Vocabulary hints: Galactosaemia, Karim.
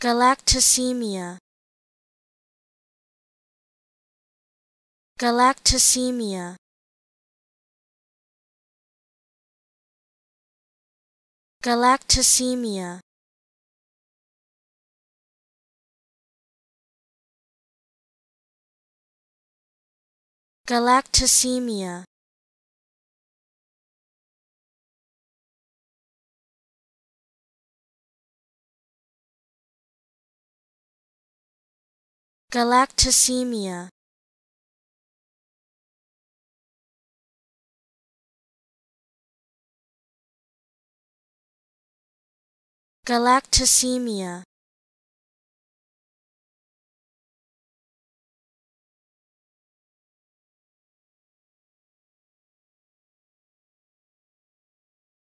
Galactosaemia. Galactosaemia. Galactosaemia. Galactosaemia. Galactosaemia. Galactosaemia.